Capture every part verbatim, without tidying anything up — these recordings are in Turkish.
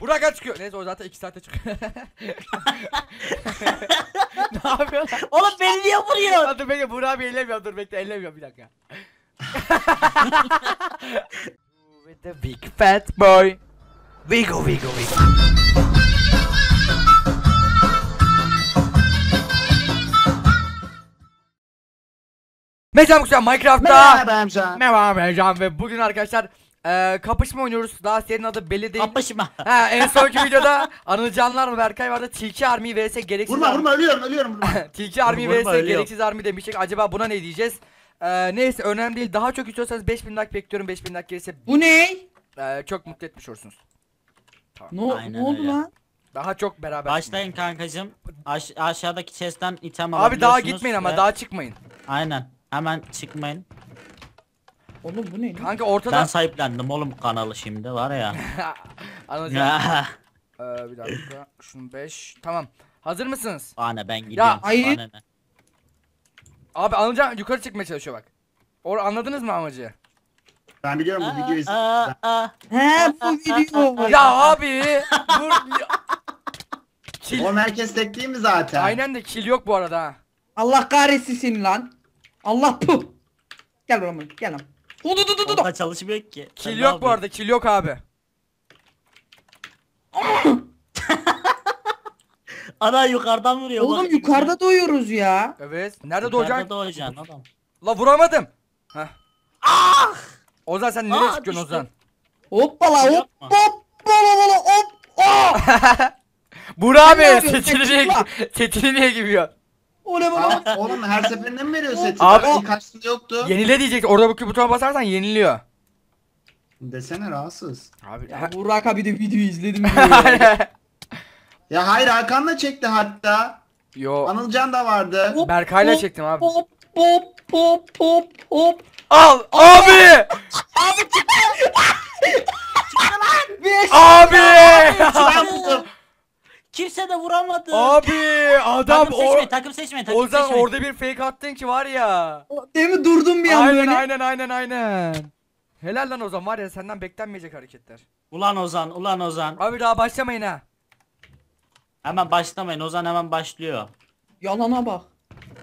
Burak'a çıkıyor. Neyse o zaten iki saate çıkıyor. Ne yapıyorsun? Oğlum beni niye vuruyorsun? Dur bekle, Burak'ı bir ellemiyorum. Dur bekle, ellemiyorum bir dakika. With the big fat boy. Wiggle wiggle wiggle. Merhaba arkadaşlar, Minecraft'ta merhaba Emrecan ve bugün arkadaşlar e, kapışma oynuyoruz. Daha serinin adı belli değil. Kapışma. He, en sonki videoda Anılcanlar ve Berkay vardı. Tilki army vs gereksiz. Vurma army. Vurma ölüyorum ölüyorum. Vurma. Tilki army vs gereksiz army demiştik. Acaba buna ne diyeceğiz? E, neyse önemli değil. Daha çok istiyorsanız beş bin like bekliyorum. beş bin like gelirse bu ne? E, çok mutlu etmiş olursunuz. Tamam. Ne, ne oldu lan? Daha çok beraber. Başlayın kankacığım. Aş aşağıdaki chest'ten item alabiliyorsunuz. Abi daha gitmeyin ve... ama daha çıkmayın. Aynen. Hemen çıkmayın. Oğlum bu ne? Kanka ortada... Ben sahiplendim oğlum kanalı şimdi var ya. Anladım. ee, bir dakika. Şunu beş. Tamam. Hazır mısınız? Ana ben gidiyorum. Ya hayır. Abi Anılcan yukarı çıkmaya çalışıyor bak. Or anladınız mı amacı? Ben biliyorum bu videoyu izledim. He bu video. Ya abi. Dur. Kill. Oğlum herkes tek değil mi zaten? Aynen de kill yok bu arada ha. Allah kahretsin seni lan. Allah puh. Gel buraya gel lan. Orada çalışmıyor ki. Kill yok bu arada, kill yok abi. Ana yukarıdan vuruyor. Oğlum bak, yukarıda doyuyoruz ya. Evet. Nerede doğacaksın? Doğacaksın adam. La vuramadım. Heh. Ah! Ozan sen nereye çıkıyorsun Ozan? Hoppala hop hop hop hop hop. Burak abi seçilecek. Setini niye giriyor? Aa, oğlum her seferinde mi veriyor seti? Abi ilk açtığında yoktu. Yenile diyecek. Orada bu butona basarsan yeniliyor. Desene rahatsız. Abi ya Burak abi de video izledim. Ya hayır Hakan'la çekti hatta. Yo. Anılcan da vardı. Hop, Berkay'la hop, çektim abi. Hop hop hop hop hop. Al abi. Abi çıktı. Abi. Abi. Kimse de vuramadı. Abi adam takım seçme, or takım seçme, takım Ozan seçme. Orada bir fake attın ki var ya. Değil mi durdum bir an böyle. Aynen aynen aynen. Helal lan Ozan var ya senden beklenmeyecek hareketler. Ulan Ozan ulan Ozan. Abi daha başlamayın ha. Hemen başlamayın Ozan hemen başlıyor. Yalana bak.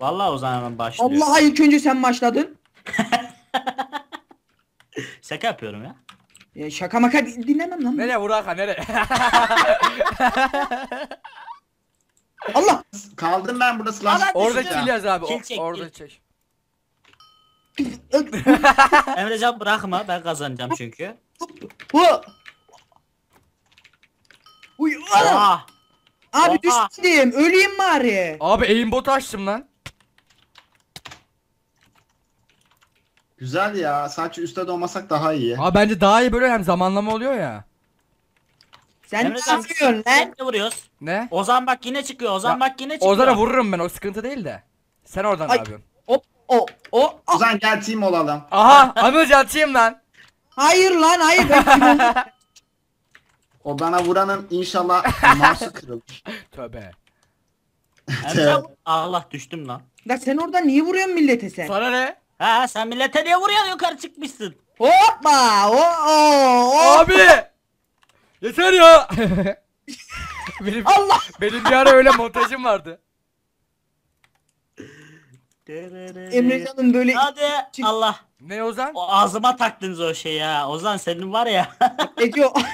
Vallahi Ozan hemen başlıyor. Allah'a ilk önce sen başladın. Şaka yapıyorum ya. Ya şaka maka dinlemem lan. Nereye Burak'a nereye? Allah! Kaldım ben burada slash. Orada killeriz abi. Kill çek, orada kill. Çek. Emrecan bırakma ben kazanacağım çünkü. Uy, ah. Abi düştüm öleyim bari. Abi aimbot açtım lan. Güzel ya. Sadece üstte olmasak daha iyi. Abi bence daha iyi böyle hem zamanlama oluyor ya. Sen ne yapıyorsun lan? Ne vuruyoruz? Ne? Ozan bak yine çıkıyor. Ozan ya, bak yine çıkıyor. Ozan'a vururum ben. O sıkıntı değil de. Sen oradan ay, ne yapıyorsun? Hop o o. Ah. Ozan gel team olalım. Aha, Anılcan team lan. Hayır lan, hayır. O bana vuranın inşallah mouse'u kırılır. Tövbe. Allah düştüm lan. Ya sen orada niye vuruyorsun millete sen? Sana ne? Ha sen millete niye vuruyorsun yukarı çıkmışsın? Hoppa! Oo! Oh, oh. Abi! Yeter ya! benim, Allah! Benim bir ara öyle montajım vardı. Emrecan'ın böyle... Hadi! Çık. Allah! Ne Ozan? O ağzıma taktınız o şey ya. Ozan senin var ya.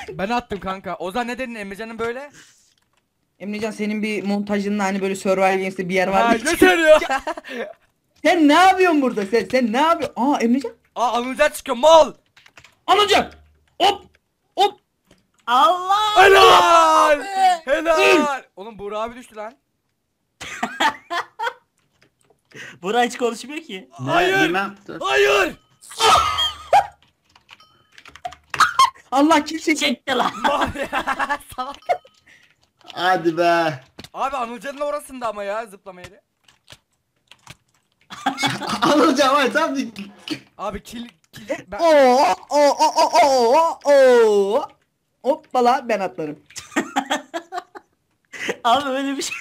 Ben attım kanka. Ozan ne dedin Emrecan'ın böyle? Emrecan senin bir montajında hani böyle Survival Games'te bir yer vardı. Ha yeter ya! Sen ne yapıyorsun burada sen? Sen ne yapıyorsun? Aa Emrecan. Aa Anılcan çıkıyor mal. Anılcan. Hop. Hop. Allah. Helal. Abi. Helal. İl. Oğlum Burak abi düştü lan. Burak hiç konuşmuyor ki. Hayır. Hayır. Allah kimse çekti lan. Salak. Hadi be. Abi Anılcan'ın orasında ama ya zıplama yeri. Anılcan var tam değil. Abi kill kill ben... Oo oo oo oo oo. Hoppala ben atlarım. Abi öyle bir şey.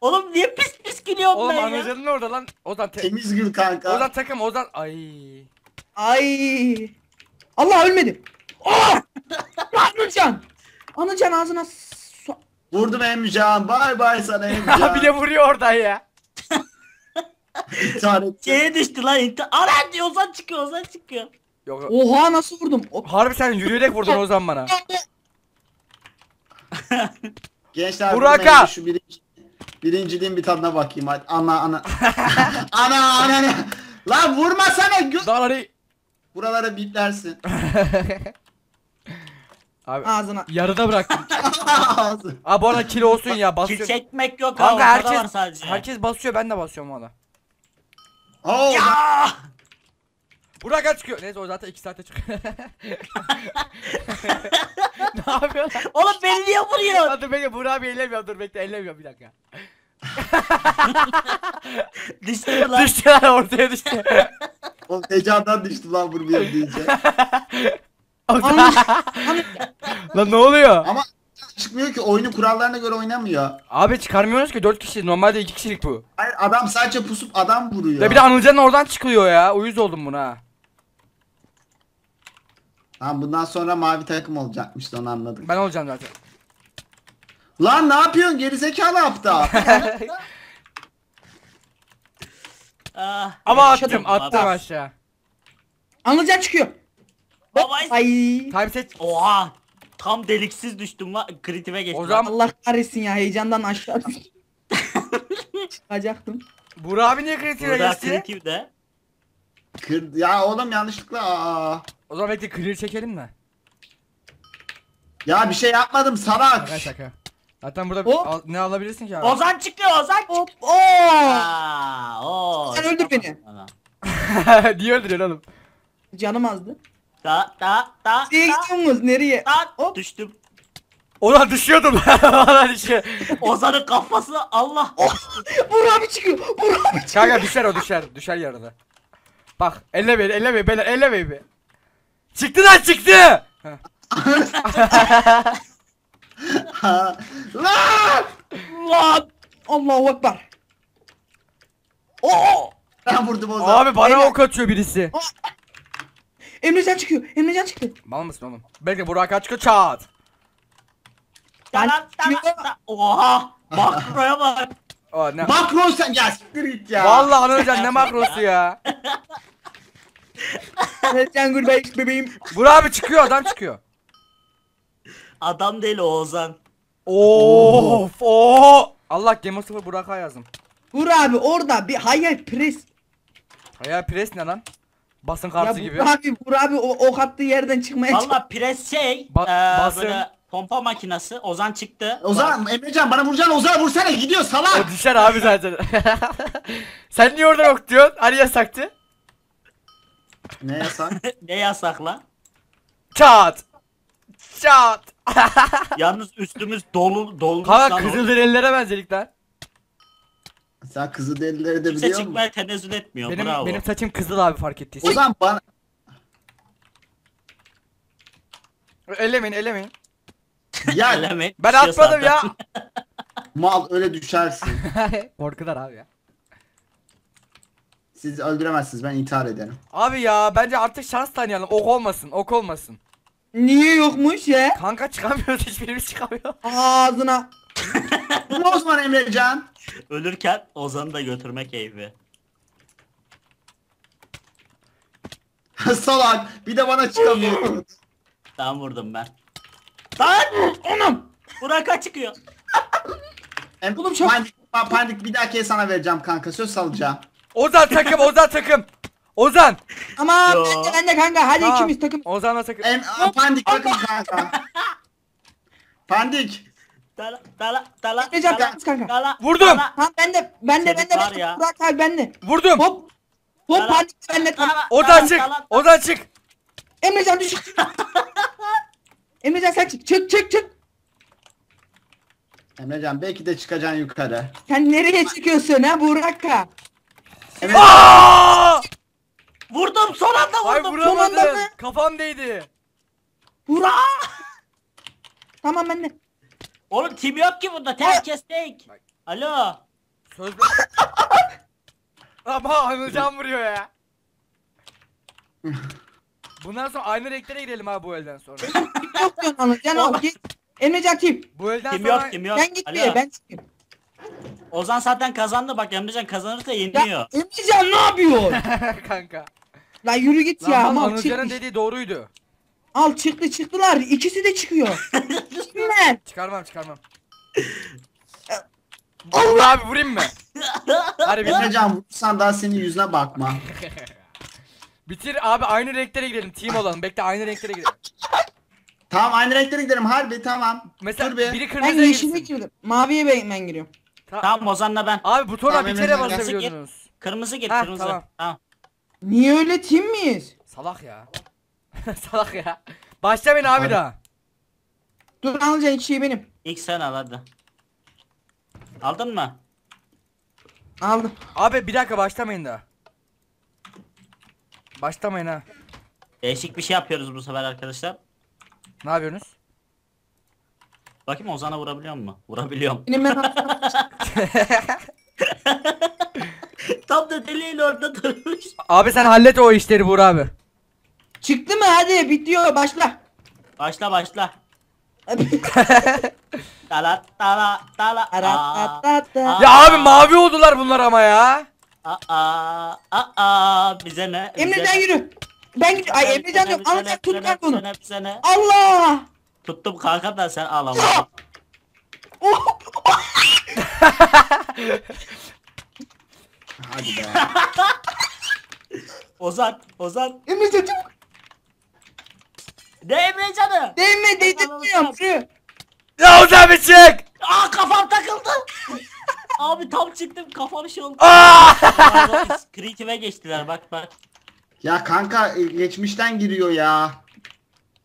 Oğlum niye pis pis gülüyorum oğlum, ben ya? Oğlum Anılcan'ın orada lan. Ozan te... Temiz gül kanka. Ozan takım Ozan. Ay. Ay. Allah ölmedim. Oh! Anılcan. Anılcan ağzına so vurdum Emrecan. Bay bay sana Emrecan. Abi de vuruyor oradan ya. Şeye düştü lan. Aran diyor, Ozan çıkıyor, Ozan çıkıyor. Yok, yok. Oha nasıl vurdum? Harbi sen yürüyerek vurdun Ozan bana. Gençler Burak'a şu birinci, birinciliğin bir tadına bakayım hadi. Ana ana. Ana ana ana. Lan vurmasana göz. Buralara biplersin. Abi ağzına. Yarıda bıraktım. Abi bu arada kilo olsun ya basıyor. Çekmek yok abi. Herkes, herkes basıyor, ben de basıyorum valla. Oh. Ya! Burak'a çıkıyor. Neyse o zaten iki saate çıkıyor. Ne yapıyorsun? Oğlum beni niye vuruyorsun? Hadi bekle Burak abi, ellemiyorum dur bekle, ellemiyorum bir dakika. Düştü lan. Düştü lan, ortaya düştü. Oğlum heyecandan düştü lan vurmuyor deyince. Lan ne oluyor? Ama çıkmıyor ki, oyunu kurallarına göre oynamıyor. Abi çıkarmıyoruz ki, dört kişi normalde iki kişilik bu. Hayır adam sadece pusup adam vuruyor. Ya bir de Anılcan oradan çıkıyor ya. Uyuz oldum buna. Lan bundan sonra mavi takım olacakmış, onu anladım. Ben olacağım zaten. Lan ne yapıyorsun gerizekalı aptal? Ama attım, attım aşağı. Anılcan çıkıyor. Babay. Time set. Oha. Tam deliksiz düştüm lan, kritime geçtim. Ozan Allah kahretsin ya, heyecandan aşağı çıkacaktım. Burak abi niye kritime geçti? Kritimde. Kır ya oğlum yanlışlıkla. O zaman bekle clear çekelim mi? Ya bir şey yapmadım salak. Şaka şaka. Zaten burada al ne alabilirsin ki abi? Ozan çıkıyor, Ozan. Hop. Oo. Sen öldür beni. Niye öldürüyorsun oğlum? Canım azdı. Ta ta ta. Gidiyorsunuz nereye? Hop düştüm. Ona düşüyordum. Ona düşüyor. Ozan'ın kafasına Allah. Burak abi çıkıyor. Burak abi çıkıyor. Kanka düşer o, düşer. Düşer yarıda. Bak elle beni, elle beni, beyler elle beni. Çıktı lan çıktı. Lan! Lan! Allahu Ekber. Oo! Ben vurdum Ozan. Abi bana ok atıyor birisi. Emrecan çıkıyor. Emrecan çıktı. Mal mısın oğlum? Bekle Burak'a çıkıyor çat. Lan lan. Oha! Makroya bak. O ne? Makro sen gel siktir git ya. Vallahi Anılcan ne makrosu ya? Sen gül bebeğim. Burak abi çıkıyor, adam çıkıyor. Adam değil o Ozan. Of of. Allah Game sıfır Burak'a yazdım. Burak abi orada bir hayal pres. Hayal pres ne lan? Basın kartı gibi. Burak abi, Burak abi o, o kattığı yerden çıkmaya çalışıyor. Valla pres şey, ba e, basın. Böyle pompa makinası. Ozan çıktı. Ozan, Emrecan bana vuracaksın, Ozan vursana gidiyor salak. O düşer abi zaten. Sen niye orada yok diyorsun? Hani yasaktı? Ne yasak? Ne yasak lan? Çat! Çat! Yalnız üstümüz dolu dolu. Kanka Kızılderililere benzedik lan. Sen Kızılderililere de biliyor musun? Kimse çıkmaya tenezzül etmiyor, benim, bravo. Benim saçım kızıl abi fark ettiysen. Ozan bana... Elemeyin elemeyin. Ya elemeyin. Ben atmadım ya. Mal öyle düşersin. Korkular abi ya. Siz öldüremezsiniz, ben intihar ederim. Abi ya bence artık şans tanıyalım, ok olmasın, ok olmasın. Niye yokmuş ya? Kanka çıkamıyoruz, hiçbirimiz çıkamıyor. Ağzına. Osman Emrecan. Ölürken Ozan'ı da götürme keyfi. Salak bir de bana çıkamıyor. Tam vurdum ben. Lan onum. Burak'a çıkıyor. Oğlum çok... Pandik, pandik bir dahakiye sana vereceğim kanka, söz salacağım. Ozan takım, Ozan takım. Ozan. Ama ben de kanka hadi tamam. İkimiz takım. Ozan'la takım. Em, a, pandik takım kanka. Pandik. Dala dala dala. Necap kanka. Dala, vurdum. Dala. Ha ben de ben de ben de Burak abi ben de. Vurdum. Hop. Hop dala, pandik ben de. Ozan çık. Ozan çık. Emrecan düş. Emrecan sen çık. Çık çık çık. Emrecan belki de çıkacaksın yukarı. Sen nereye çıkıyorsun ha Burak'a? Evet. Vurdum son anda, vurdum. Ay vuramadım. Son anda kafam değdi. Vura! Tamam ben de. Oğlum tim yok ki burada. Herkes tek. Alo. Söz. Ama Anılcan vuruyor ya. Bundan sonra aynı renklere girelim abi bu elden sonra. Kim yok diyorsun Anılcan o git. Emrecan kim? Bu elden kim sonra... Yok, kim yok. Sen git diye ben çıkayım. Ozan zaten kazandı bak, Emrecan kazanırsa yeniliyor. Emrecan ne yapıyor? Kanka. Lan yürü git lan ya. Anılcan'ın dediği doğruydu. Al çıktı çıktılar. İkisi de çıkıyor. Ben. Çıkarmam çıkarmam. Allah abi vurayım mı? Emrecan vurursan daha senin yüzüne bakma. Bitir abi, aynı renklere gidelim. Team olalım. Bekle aynı renklere gidelim. Tamam aynı renklere gidelim harbi tamam. Mesela biri kırmızıya ben yeşile girdim. Maviye ben giriyorum. Ta tamam Ozan'la ben. Abi butona tamam, bir kere basabiliyorsunuz. Kırmızı git kırmızı. Tamam. Tamam. Niye öyle team miyiz? Salak ya. Salak ya. Başlamayın abi, abi daha. Dur alacaksın ilk şeyi benim. İlk sen al hadi. Aldın mı? Aldım. Abi bir dakika başlamayın daha. Başlamayın ha. Değişik bir şey yapıyoruz bu sefer arkadaşlar. Ne yapıyorsunuz? Bakayım Ozan'a vurabiliyor mu? Vurabiliyorum. Tam da deliğin orada durmuş. Abi sen hallet o işleri Burak abi. Çıktı mı hadi bitiyor başla. Başla başla. Tala tala tala. Ya abi mavi oldular bunlar ama ya. Aa aa bize ne? Emrecan yürü. Ben gidiyorum. Ay Emrecan yok. Anılcan tut kalk onu. Allah! Tuttum kanka da sen ağlama. Hadi be. Ozan, Ozan. Emrecan çabuk. Ne Emrecan'ı? Değme dedirtmiyorum. Ya Ozan bir çık. Aa kafam takıldı. Abi tam çıktım kafam şey oldu. Creative'e geçtiler bak bak. Ya kanka geçmişten giriyor ya.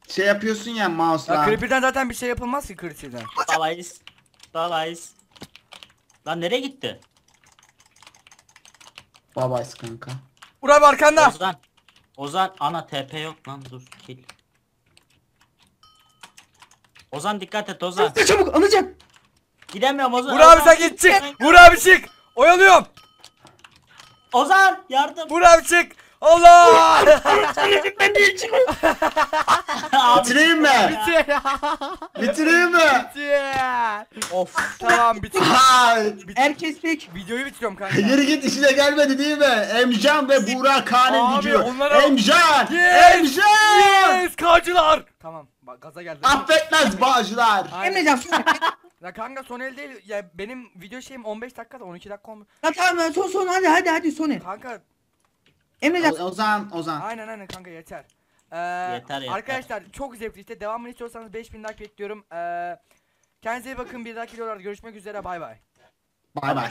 Şey yapıyorsun ya mouse'la. Ya Creative'den zaten bir şey yapılmaz ki Creative'den. Dalayız. Dalayız. Lan nereye gitti? Babayız kanka. Burak arkanda. Ozan. Ozan ana T P yok lan dur kill. Ozan dikkat et Ozan. Çabuk çabuk Anılcan. Gidemiyorum Ozan. Burak abi sen git çık. Burak abi çık. Oyalıyorum. Ozan yardım. Burak abi çık. Allah! Ben değil çıkıyor. Bitireyim mi? Bitir. Bitireyim mi? Bitir. Of. Tamam bitir. Herkes tek. Videoyu bitiriyorum kanka. Yürü git işine gelmedi değil mi? Emcan ve Burak Kağan'ın gücü. Emcan! Yes. Emcan! Yes! Kağcılar! Tamam bak gaza geldi. Affetmez bağcılar. Emrecan. Ya kanka son el değil. Ya benim video şeyim on beş dakikada on iki dakika olmuş. Ya tamam son son hadi hadi hadi son el. Kanka. Emrecan Ozan Ozan. Aynen aynen kanka yeter. Ee, yeter, yeter. Arkadaşlar çok zevkli işte, devamını istiyorsanız beş bin like bekliyorum. Ee, kendinize iyi bakın, bir dahaki videolarda görüşmek üzere, bay bay. Bay bay.